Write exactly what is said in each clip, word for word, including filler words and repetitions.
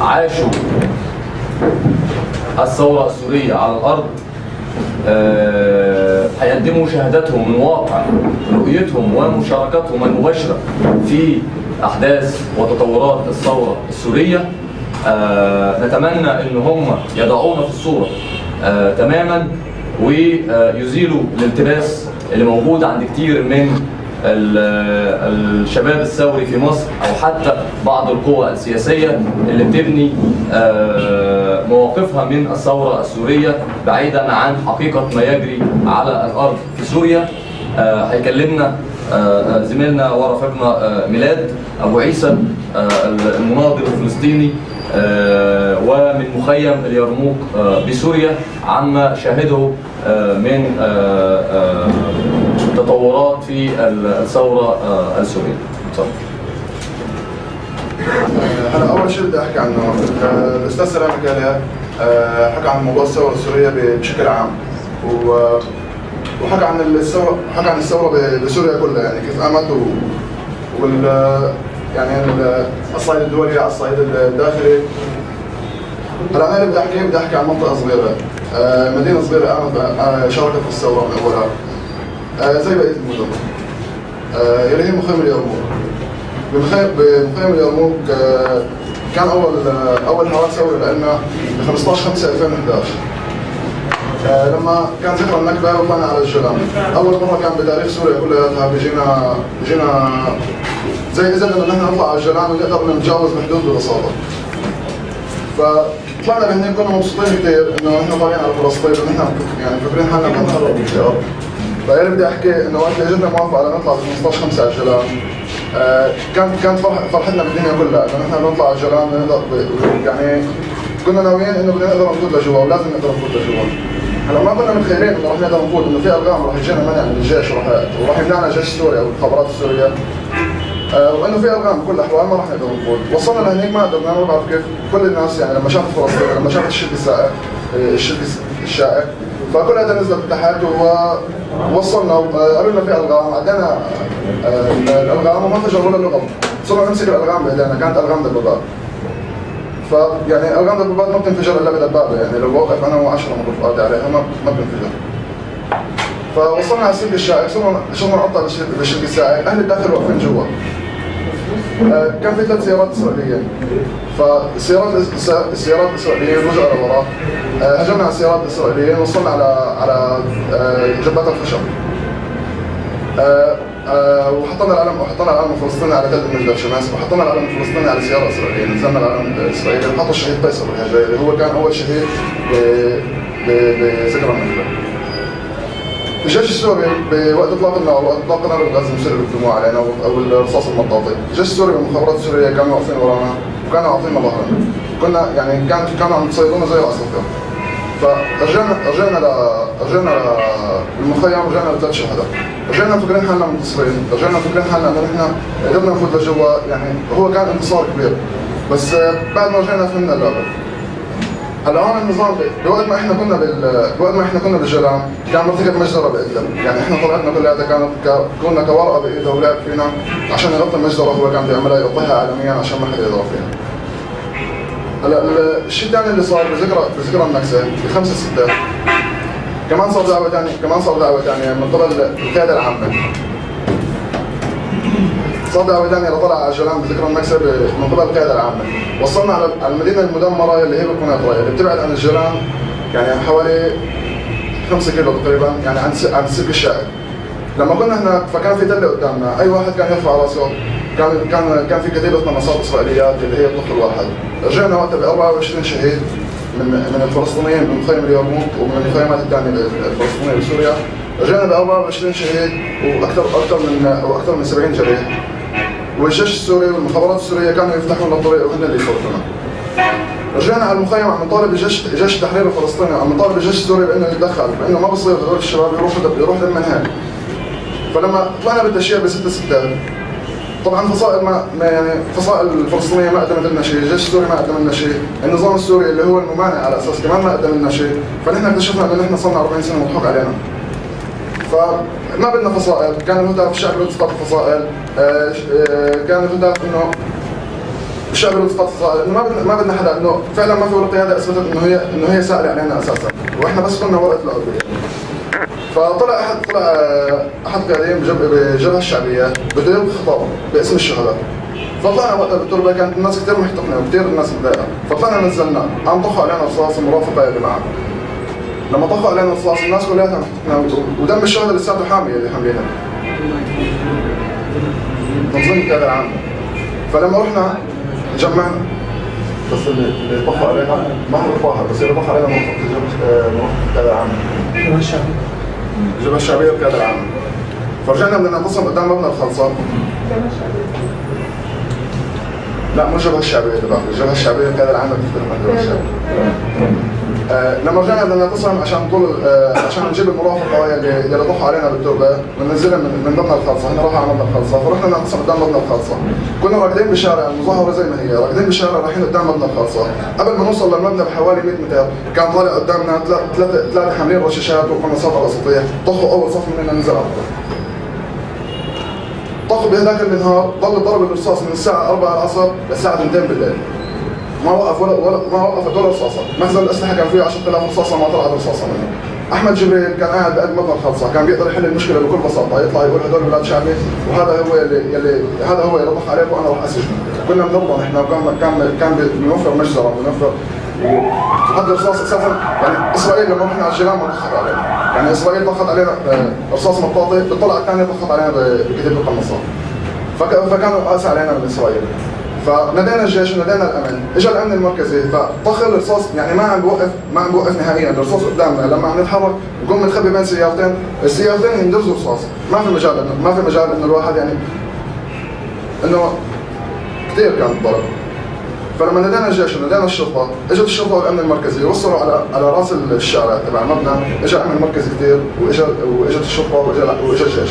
عاشوا الثورة السورية على الأرض هيقدموا شهادتهم من واقع رؤيتهم ومشاركتهم المباشرة في أحداث وتطورات الثورة السورية. نتمنى أن هم يضعونا في الصورة تماما ويزيلوا الالتباس اللي موجود عند كتير من الشباب الثوري في مصر أو حتى بعض القوى السياسية اللي بتبني مواقفها من الثورة السورية بعيدا عن حقيقة ما يجري على الأرض في سوريا. هيكلمنا زميلنا ورفيقنا ميلاد أبو عيسى المناضل الفلسطيني ومن مخيم اليرموك بسوريا عما شاهده من تطورات في الثورة السورية. اتفضل. أنا أول شيء بدي أحكي عنه، الأستاذ سلام كالي حكى عن موضوع الثورة السورية بشكل عام، وحكى عن الثورة حكى عن الثورة بسوريا كلها، يعني كيف قامت وال يعني الصعيد الدولي على الصعيد الداخلي. هلا أنا اللي بدي أحكي بدي أحكي عن منطقة صغيرة، مدينة صغيرة قامت شاركت في الثورة من أولها زي بقية المدن، اللي هي مخيم اليرموك. بمخيم اليرموك كان أول أول حراك ثوري لأنه ب خمسة عشر خمسة ألفين وإحدى عشر لما كان ذكرى النكبة وطلعنا على الجلام. أول مرة كان بتاريخ سوريا كلها بيجينا بيجينا زي إذا بدنا نحن نطلع على الجلام ونقدر نتجاوز بحدود الرصاصة. فطلعنا بهنيك كنا مبسوطين كثير إنه نحن طالعين على فلسطين ونحن يعني فاكرين حالنا بنتهرب من الحرب. فأنا بدي أحكي إنه وقت اللي جبنا موافقة على نطلع خمسة عشر خمسة على الجلام كانت كانت فرحتنا بالدنيا كلها إنه نحن بنطلع على الجلام بنقدر يعني كنا ناويين إنه بدنا نقدر نفوت لجوا ولازم نقدر نفوت لجوا. هلا ما كنا متخيلين إنه رح نقدر نفوت، إنه في أرقام رح يجينا منع من الجيش ورح ورح يمنعنا الجيش السوري أو الخبرات السورية وإنه في أرقام بكل الأحوال ما رح نقدر نفوت. وصلنا لهنيك ما قدرنا، ما بعرف كيف كل الناس يعني لما شافت فلسطين لما شافت الشرك السائق الشرك الشائك فكل هذا نزل بالتحدي ووصلنا وقرينا في الغام، عدينا الالغام وما فجر ولا لغم، صرنا نمسك الالغام بايدينا، كانت الغام دبابات. فيعني الغام دبابات ما بتنفجر الا بدبابه، يعني لو واقف انا وعشرة من رفقاتي عليها ما ما بتنفجر. فوصلنا على السلك الشائك، صرنا صرنا نقطع بالشرك السائق، اهل الداخل واقفين جوا. كان في ثلاث سيارات اسرائيليه، فالسيارات السيارات الاسرائيليه رجعوا لورا، هجمنا على السيارات الاسرائيليه وصلنا على على جبهه الخشب، وحطينا العلم وحطينا العلم الفلسطيني على ثلج من الشمس، وحطينا العلم الفلسطيني على سياره اسرائيليه، نزلنا العلم الاسرائيلي وحطوا الشهيد فيصل بالهجايه اللي هو كان اول شهيد بذكرى النكبه. الجيش السوري بوقت اطلاق النار وقت اطلاق النار الغاز المسيل بالدموع علينا او الرصاص المطاطي، الجيش السوري والمخابرات السوريه كانوا واقفين ورانا وكانوا عاطينا ظهرنا، كنا يعني كان كانوا عم يصيدونا زي العصافير. فرجعنا رجعنا ل رجعنا للمخيم، رجعنا لثلاث شهداء، رجعنا فاكرين حالنا منتصرين، رجعنا فاكرين حالنا انه نحن قدرنا نفوت لجوا، يعني هو كان انتصار كبير بس بعد ما رجعنا فهمنا اللعبه. هلا هون النظام بوقت ما احنا كنا بال بوقت ما احنا كنا بالجلام كان مرتكب مجزره بإدلب، يعني احنا طلعتنا كلياتها كانت ك... كنا كورقه بايده ولعب فينا عشان يغطي المجزره هو كان بيعملها يغطيها عالميا عشان ما حدا يضرب فيها. هلا الشيء الثاني اللي صار بذكرى بذكرى النكسه ب خمسة ستة كمان صار دعوه ثانيه كمان صار دعوه ثانيه من قبل القياده العامه. صار دعوه ثانيه لطلع على الجلام بذكرى النكسه من قبل القياده العامه. وصلنا على المدينه المدمره اللي هي بالقناطريه اللي بتبعد عن الجلام يعني حوالي خمسة كيلو تقريبا، يعني عن عن السلك الشائك. لما كنا هناك فكان في تله قدامنا، اي واحد كان يرفع راسه كان كان كان في كتيبه مناصات اسرائيليات اللي هي الطفل الواحد. رجعنا وقتها ب أربعة وعشرين شهيد من من الفلسطينيين من مخيم اليرموك ومن المخيمات الثانيه الفلسطينيه بسوريا، رجعنا ب أربعة وعشرين شهيد واكثر اكثر من واكثر من سبعين جريح. والجيش السوري والمخابرات السوريه كانوا يفتحوا لنا الطريق وهن اللي يفرطونا. رجعنا على المخيم عم نطالب الجيش جيش التحرير الفلسطيني، عم نطالب الجيش السوري بانه يتدخل، بانه ما بصير هذول الشباب يروحوا يروحوا لمن هيك. فلما طلعنا بالتشييع ب ستة ستة طبعا فصائل ما يعني الفصائل الفلسطينيه ما قدمت لنا شيء، الجيش السوري ما قدم لنا شيء، النظام السوري اللي هو الممانع على اساس كمان ما قدم لنا شيء، فنحن اكتشفنا انه نحن صرنا أربعين سنه مضحوك علينا. فما بدنا فصائل، كان الهدف الشعب يتسقط فصائل، كان الهدف انه الشعب المتطرف ما ما بدنا حدا، انه فعلا ما في ولا قياده اثبتت انه هي انه هي سائله علينا اساسا، واحنا بس كنا ورقه العضويه. فطلع احد طلع احد قاعدين بجبهه الشعبيه بده يلقي خطاب باسم الشهداء. فطلعنا وقتها بالتربه كانت الناس كثير محتقنه وكثير الناس متضايقه، فطلعنا نزلنا عم طخوا علينا رصاص المرافقه يا جماعه. لما طخوا علينا رصاص الناس كلها محتقنه ودم الشهداء لساته حامي اللي حاملينها. تنظيم كذا عام. فلما رحنا جمعنا بس اللي طخوا علينا ما هو رفاها، بس اللي طخوا علينا مرافقه كذا عام. جبهه الشعبيه. الجبهه الشعبيه والقياده العامه. فرجعنا بدنا ننقسم قدام مبنى الخلصه. لا مو الجبهه الشعبيه تبعك، الجبهه الشعبيه والقياده العامه بتختلف عن الجبهه الشعبيه. آه لما رجعنا بدنا نقسم عشان طول آه عشان نجيب المرافقه يلي يلي ضحوا علينا بالتربه وننزلها من من مبنى الخلصه، احنا رايحين على مبنى الخلصه، فرحنا ننقسم قدام مبنى الخلصه. كنا راكدين بالشارع المظاهره زي ما هي، راكدين بالشارع رايحين قدام مبنى الخلصه، قبل ما نوصل للمبنى بحوالي مية متر كان طالع قدامنا ثلاثه ثلاثه حاملين رشاشات وقناصات على السطح، طخوا اول صف مننا نزل على الارض. طخوا بهذاك النهار ضل ضرب الرصاص من الساعة أربعة العصر للساعة اثنتين بالليل. ما وقف ولا ولا ما وقفت ولا رصاصة، مخزن الأسلحة كان فيه عشرة آلاف رصاصة ما طلعت رصاصة منه. أحمد جبريل كان قاعد بقلب مبنى الخلصة، كان بيقدر يحل المشكلة بكل بساطة، يطلع يقول هدول ولاد شعبي وهذا هو اللي يلي هذا هو اللي طخ عليكم وأنا راح أسجنه. كنا بنضربه نحن وكان كان كان بنوفر مجزرة وبنوفر وحتى الرصاص أساسا يعني إسرائيل لما رحنا على الجيران ما طخت علينا. يعني اسرائيل ضخت علينا رصاص مطاطي، بالطلعه الثانيه ضخت علينا بكتيب القناصات. فكانوا قاسى علينا من اسرائيل. فنادينا الجيش ونادينا الامن، اجى الامن المركزي فطخ الرصاص يعني ما عم بوقف ما عم بوقف نهائيا، الرصاص قدامنا، لما عم نتحرك بقوم نخبي بين سيارتين، السيارتين يندرزوا رصاص، ما في مجال ما في مجال انه الواحد يعني انه كثير كان الضرب. فلما نادينا الجيش ونادينا الشرطه، اجت الشرطه والامن المركزي وصلوا على على راس الشارع تبع المبنى، اجى الامن المركزي كثير واجى واجت الشرطه واجى الجيش.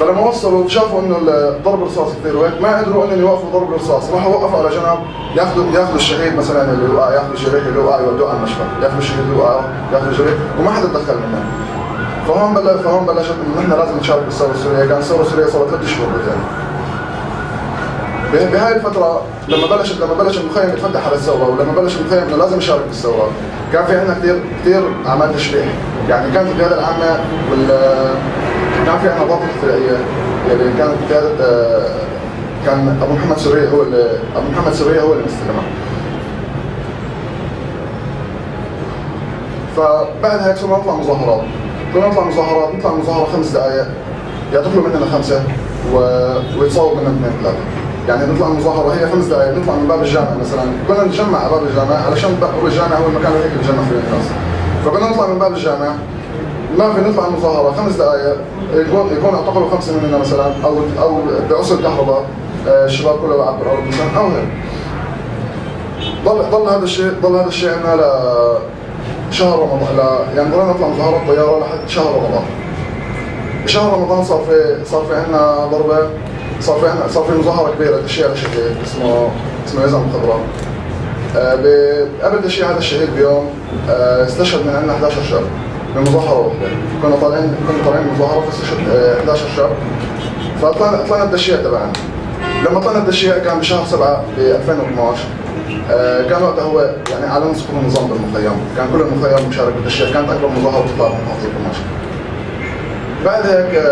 فلما وصلوا شافوا انه ضرب الرصاص كثير وهيك ما قدروا انهم يوقفوا ضرب الرصاص، راحوا وقفوا على جنب ياخذوا ياخذوا الشهيد مثلا اللي وقع، ياخذوا الشريح اللي وقع يودوه على المشفى، ياخذوا الشهيد اللي وقع ياخذوا الشريح وما حدا تدخل منهم. فهون بلش فهون بلشت انه نحن لازم نشارك بالثوره السوريه، كان الثوره السوريه صارت ثلاث شهور بالتالي. بهاي الفترة لما بلش لما بلش المخيم يتفتح على الثورة، ولما بلش المخيم انه لازم نشارك بالثورة، كان في عندنا كثير كثير اعمال تشريح، يعني كانت القيادة العامة وال كان في عندنا ضابطة فرعية يعني كانت قيادة كان ابو محمد سرية هو اللي ابو محمد سرية هو اللي مستلمها. فبعد هيك صرنا نطلع مظاهرات، كنا نطلع مظاهرات، نطلع مظاهرة خمس دقائق يعتقلوا مننا خمسة و... ويتصور مننا اثنين ثلاثة. يعني نطلع المظاهرة هي خمس دقائق نطلع من باب الجامع مثلا، كنا نتجمع على باب الجامع علشان باب الجامع هو المكان اللي هيك بنتجمع فيه الناس. فكنا نطلع من باب الجامع ما في نطلع المظاهرة خمس دقائق يكون يكون اعتقلوا خمسة مننا مثلا او او بعصر كهرباء الشباب كله لعب بالارض مثلا او هيك. ضل ضل هذا الشيء ضل هذا الشيء عندنا لشهر رمضان ل... يعني ضلنا نطلع مظاهرات طيارة لحد شهر رمضان. شهر رمضان صار في صار في عندنا ضربة، صار في عنا صار في مظاهرة كبيرة تشييع للشهيد اسمه اسمه يزن الخضراء. آه قبل تشييع هذا الشهيد بيوم آه استشهد من عندنا إحدى عشر شاب من مظاهرة واحدة، كنا طالعين كنا طالعين مظاهرة فاستشهد آه إحدى عشر شاب. فطلعنا طلعنا التشييع تبعنا. لما طلعنا التشييع كان بشهر سبعة ب ألفين واثنعش، آه كان وقتها هو يعني أعلن سقوط النظام بالمخيم، كان كل المخيم مشارك بالتشييع، كانت أكبر مظاهرة بتطلع من محافظة دمشق. بعد هيك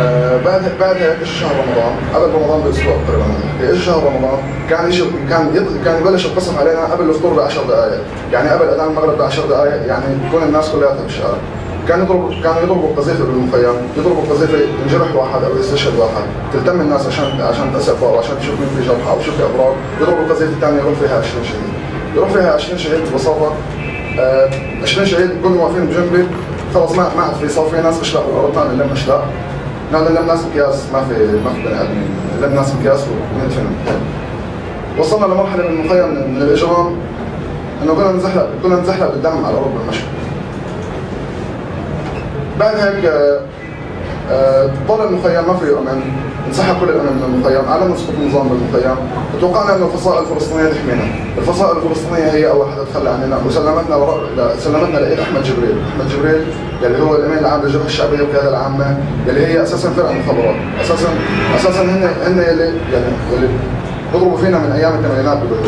آه بعد بعد هيك اجى شهر رمضان، قبل رمضان باسبوع تقريبا اجى شهر رمضان، كان يجي كان كان يبلش القصف علينا قبل الفطور ب عشر دقائق، يعني قبل اذان المغرب ب عشر دقائق، يعني تكون الناس كلها بالشارع. كانوا يضربوا كانوا يضربوا القذيفه بالمخيم، يضربوا القذيفه ينجرح واحد او يستشهد واحد، تلتم الناس عشان عشان تاسف او عشان تشوف مين في جرحى او شو في اضرار، يضربوا القذيفه الثانيه يروح فيها عشرين شهيد، يروح فيها عشرين شهيد ببساطه عشرين شهيد كلهم واقفين بجنبي، خلص ما ما عاد في صار في ناس بتشلق بالارض اللي ما بتشلق. لا لا ناس مقياس ما في ما في بني ادمين، لا ناس مقياس ومنتفهم. وصلنا لمرحله من المخيم من الاجرام انه كنا نزحلق كنا نزحلق بالدم على ارض المشي. بعد هيك ضل المخيم ما فيه امن، انسحب كل الامن من المخيم، اعلنوا سقوط النظام بالمخيم، توقعنا انه الفصائل الفلسطينيه تحمينا، الفصائل الفلسطينيه هي اول حدا تخلى عننا وسلمتنا لرق... سلمتنا لايد احمد جبريل، احمد جبريل يلي هو الامين العام للجبهه الشعبيه والقياده العامه، يلي هي اساسا فرقه مخابرات، اساسا اساسا هن هن يلي يعني يلي ضربوا فينا من ايام الثمانينات بقول.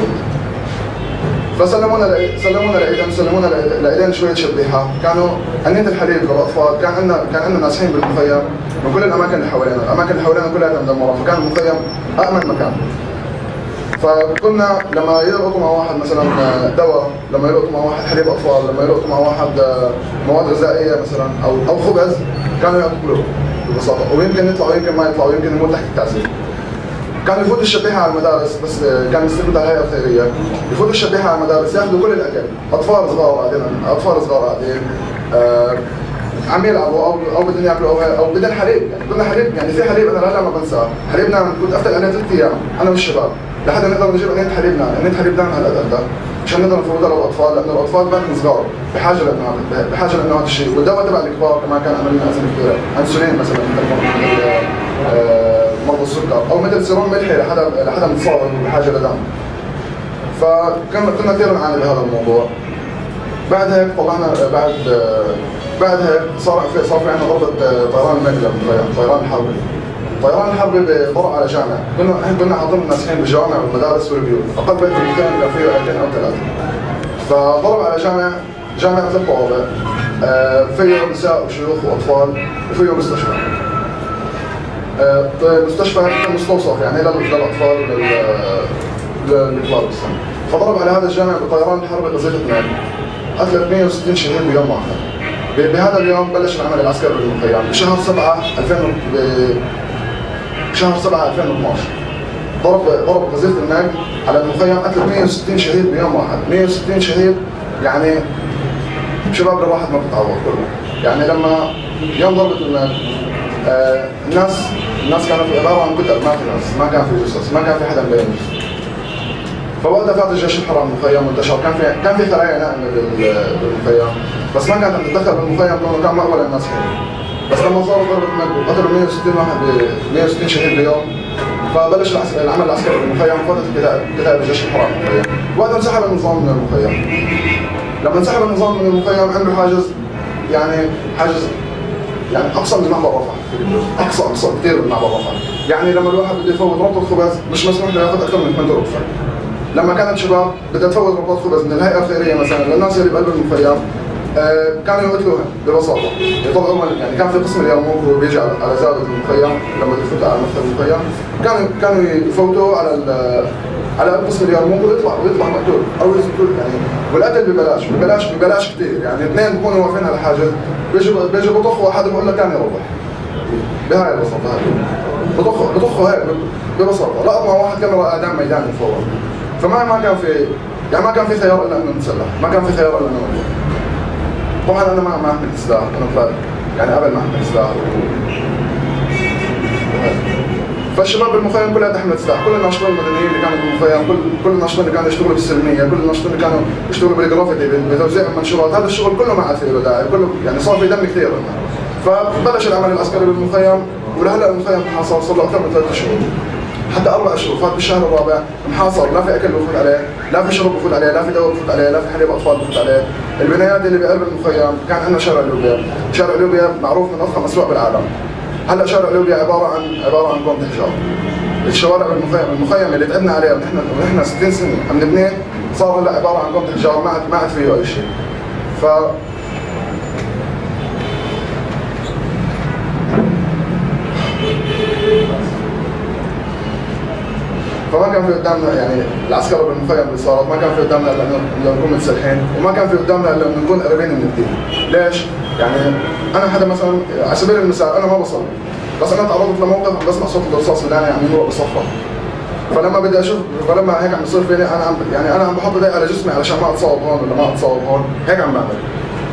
فسلمونا سلمونا لايدين سلمونا لايدين شويه شبيحه، كانوا انيت الحريق والاطفال، كان عندنا كان عندنا ناسحين بالمخيم من كل الاماكن اللي حوالينا، الاماكن اللي حوالينا كلها مدمره، فكان المخيم امن مكان. فكنا لما يلقطوا مع واحد مثلا دواء، لما يلقطوا مع واحد حليب اطفال، لما يلقطوا مع واحد مواد غذائيه مثلا او او خبز، كانوا ياكلوه ببساطه، ويمكن يطلعوا ويمكن ما يطلعوا، ويمكن يموت تحت التعذيب. كان يفوت الشبيحه على المدارس، بس كان يستند على الهيئه الخيريه، يفوت الشبيحه على المدارس ياخذوا كل الاكل، اطفال صغار قاعدين اطفال صغار قاعدين أه عم يلعبوا او او بدهم ياكلوا او او بدهم حليب، يعني بدنا حليب، يعني في حليب انا هلا ما بنساه، حليبنا كنت افتل عليه ثلاث ايام انا والشباب، لحد نقدر نجيب انية حليبنا، انية حليبنا على هالقد مشان نقدر نفوتها للاطفال، لانه الاطفال كانوا صغار بحاجه لانه بحاجه لانه هذا الشيء، والدواء تبع الكبار كمان كان عامل لنا ازمه كبيره، انسولين مثلا مرضى السكر او مثل سيروم ملحي لحدا لحدا متصاب بحاجه لدم. فكنا كنا كثير نعاني بهذا الموضوع. بعد هيك طلعنا بعد بعد هيك صار في صار في عندنا ضربه طيران مقلب، طيران حربي. الطيران الحربي بضرب على جامع، كنا احنا كنا حاضرين ناسحين بالجوامع والمدارس والبيوت، اقل بيت بالمكان كان فيه عيلتين او ثلاثه. فضرب على جامع جامع ثلاث بوابه، فيه نساء وشيوخ واطفال، وفيه مستشفى. المستشفى كان مستوصف يعني للاطفال وللكبار بالسن. فضرب على هذا الجامع بالطيران الحربي قصيده اثنين، قتلت مئة وستين شهيد بيوم واحد. بهذا اليوم بلش العمل العسكري بالمخيم، بشهر سبعة ألفين وثمانية بشهر سبعة ألفين واثناشر ضرب ضرب غزية الماج على المخيم، قتل مئة وستين شهيد بيوم واحد، مئة وستين شهيد يعني شباب الواحد ما بتتعوض كله، يعني لما يوم ضربة الماج آه الناس الناس كانوا في عبارة عن كتل، ما في ناس، ما كان في جثث، ما كان في حدا مبين. فوقتها فات الجيش الحر المخيم وانتشر، كان في كان في خلايا نائمة بالمخيم، بس ما كانت عم تتدخل بالمخيم لأنه كان مأوى للناس حلو. بس لما صاروا ضربة المجد وقتلوا مئة وستين واحد ب مئة وستين شهيد بيوم، فبلش العمل العسكري بالمخيم وفاتت كتائب الجيش الحرام بالمخيم، وقتها انسحب النظام من المخيم. لما انسحب النظام من المخيم عملوا حاجز يعني حاجز يعني اقصى من معبر رفح، اقصى اقصى كثير من معبر رفح، يعني لما الواحد بده يفوت ربطة خبز مش مسموح له ياخذ اكثر من ثمانية رغفة. لما كانت شباب بدها تفوت ربطة خبز من الهيئة الخيرية مثلا للناس اللي بقلب المخيم كانوا يقتلوهم ببساطه، يطلعوهم يعني كان في قسم اليرموك هو بيجي على زاويه المخيم لما يفوت على مكتب المخيم، كانوا كانوا يفوتوا على على قسم اليرموك ويطلع ويطلع مقتول او يقتل يعني، والقتل ببلاش ببلاش ببلاش كثير، يعني اثنين بكونوا واقفين على الحاجز بيجوا بيجوا بطخوا واحد بقول لك كان يروح بهاي البساطه هاي بطخوا بطخوا هيك ببساطه، لقط مع واحد كاميرا اعدام ميداني فورا، فما ما كان في يعني ما كان في خيار الا انه نتسلح، ما كان في خيار الا انه طبعا انا ما ما احمل سلاح، انا فاهم يعني قبل ما احمل سلاح فالشباب بالمخيم كلها تحمل سلاح، كل الناشطين المدنيين اللي كانوا بالمخيم، كل كل الناشطين اللي كانوا يشتغلوا بالسلميه، كل الناشطين اللي كانوا يشتغلوا بالجرافيتي بتوزيع المنشورات، هذا الشغل كله ما عاد في له داعي، كله يعني صار في دم كثير. فبلش العمل العسكري بالمخيم، ولهلا المخيم محاصر صار له اكثر من ثلاث شهور حتى اربع شهور، فات بالشهر الرابع محاصر، لا في اكل بفوت عليه، لا في شرب بفوت عليه، لا في دواء بفوت عليه، لا في حليب اطفال بفوت عليه. البنايات اللي بقلب المخيم كان عندنا شارع لوبيا، شارع لوبيا معروف من اضخم اسواق بالعالم. هلا شارع لوبيا عباره عن عباره عن كومه حجار. الشوارع بالمخيم المخيم اللي تعبنا عليه ونحن ونحن ستين سنه عم نبنيه صار هلا عباره عن كومه حجار، ما عاد ما عاد فيه اي شيء. ف فما كان في قدامنا يعني العسكرة بالمخيم اللي صارت، ما كان في قدامنا الا انه نكون متسلحين، وما كان في قدامنا الا انه نكون قريبين من الدين. ليش؟ يعني انا حدا مثلا على سبيل المثال انا ما بصلي، بس انا تعرضت لموقف عم بسمع صوت الرصاص اللي انا عم يمرق بصفه. فلما بدي اشوف فلما هيك عم يصير فيني انا عم يعني انا عم بحط ايدي على جسمي علشان ما اتصاب هون ولا ما اتصاب هون، هيك عم بعمل.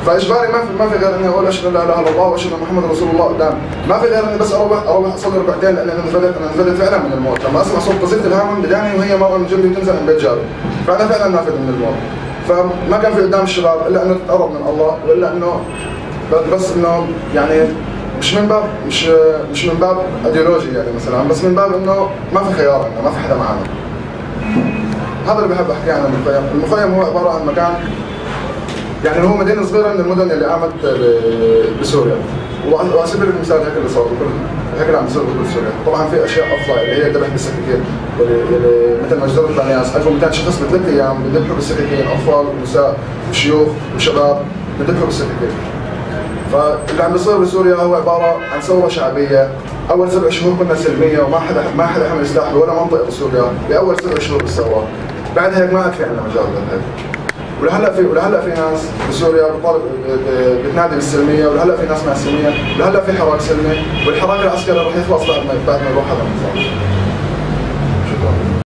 فاجباري ما في ما في غير اني اقول اشهد ان لا اله الا الله واشهد ان محمد رسول الله قدام، ما في غير اني بس اروح اروح اصلي ركعتين لان انا نزلت انا نزلت فعلا من الموت، لما اسمع صوت قصيده الهامم بداني وهي مرأة من جنبي تنزل من بيت جاري، فانا فعلا نافذ من الموت. فما كان في قدام الشباب الا انه تتقرب من الله، والا انه بس انه يعني مش من باب مش مش من باب ايديولوجي يعني مثلا، بس من باب انه ما في خيار عندنا، ما في حدا معنا. هذا اللي بحب احكي عنه المخيم، المخيم هو عباره عن مكان يعني هو مدينة صغيرة من المدن اللي قامت بسوريا، وعلى سبيل المثال هيك اللي صار هيك اللي عم يصير بكل سوريا، طبعا في اشياء افظع اللي هي ذبح بالسكاكين، مثل ما جربت على ناس ألف ومئتين شخص بثلاث ايام بذبحوا بالسكاكين اطفال ونساء وشيوخ وشباب بذبحوا بالسكاكين. فاللي عم بيصير بسوريا هو عباره عن ثوره شعبيه. اول سبع شهور كنا سلميه وما حدا ما حدا حمل سلاح ولا منطقه بسوريا باول سبع شهور بالثوره. بعد هيك ما عاد في عندنا مجال لهيك. ولهلا في ولهلا في ناس بسوريا بتطالب بتنادي بالسلميه، ولهلا في ناس مع السلميه، ولهلا في حراك سلمي، والحراك العسكري رح يخلص بعد ما بعد ما يروح هذا النظام. شكرا.